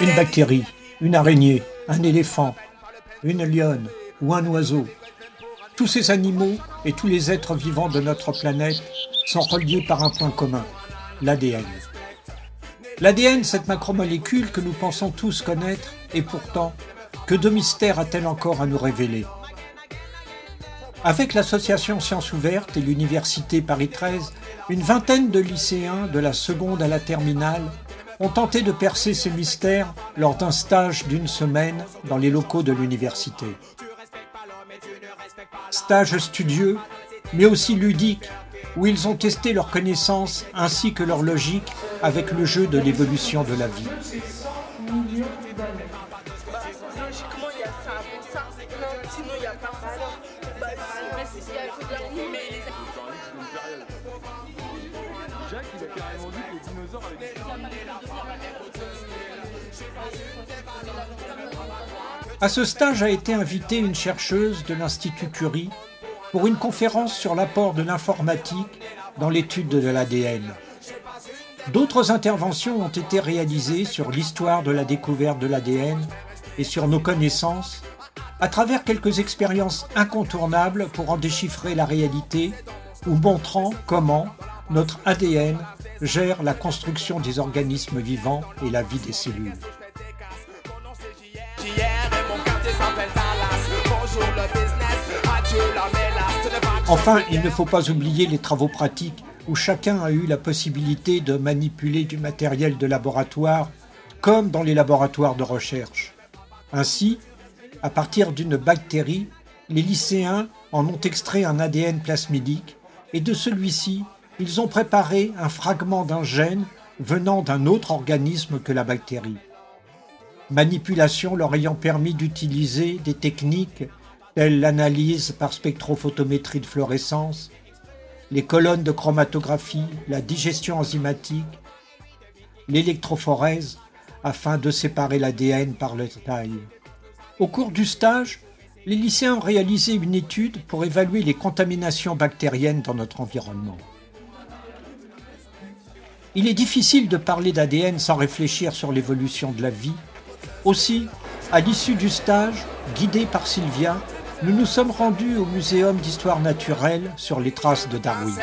Une bactérie, une araignée, un éléphant, une lionne ou un oiseau. Tous ces animaux et tous les êtres vivants de notre planète sont reliés par un point commun, l'ADN. L'ADN, cette macromolécule que nous pensons tous connaître, et pourtant, que de mystères a-t-elle encore à nous révéler? Avec l'association Science Ouverte et l'Université Paris 13, une vingtaine de lycéens de la seconde à la terminale ont tenté de percer ces mystères lors d'un stage d'une semaine dans les locaux de l'université. Stage studieux, mais aussi ludique, où ils ont testé leurs connaissances ainsi que leur logique avec le jeu de l'évolution de la vie. À ce stage a été invitée une chercheuse de l'Institut Curie pour une conférence sur l'apport de l'informatique dans l'étude de l'ADN. D'autres interventions ont été réalisées sur l'histoire de la découverte de l'ADN et sur nos connaissances à travers quelques expériences incontournables pour en déchiffrer la réalité ou montrant comment notre ADN gère la construction des organismes vivants et la vie des cellules. Enfin, il ne faut pas oublier les travaux pratiques où chacun a eu la possibilité de manipuler du matériel de laboratoire comme dans les laboratoires de recherche. Ainsi, à partir d'une bactérie, les lycéens en ont extrait un ADN plasmidique et de celui-ci, ils ont préparé un fragment d'un gène venant d'un autre organisme que la bactérie. Manipulation leur ayant permis d'utiliser des techniques telles l'analyse par spectrophotométrie de fluorescence, les colonnes de chromatographie, la digestion enzymatique, l'électrophorèse, afin de séparer l'ADN par leur taille. Au cours du stage, les lycéens ont réalisé une étude pour évaluer les contaminations bactériennes dans notre environnement. Il est difficile de parler d'ADN sans réfléchir sur l'évolution de la vie. Aussi, à l'issue du stage, guidé par Sylvia, nous nous sommes rendus au Muséum d'Histoire Naturelle sur les traces de Darwin.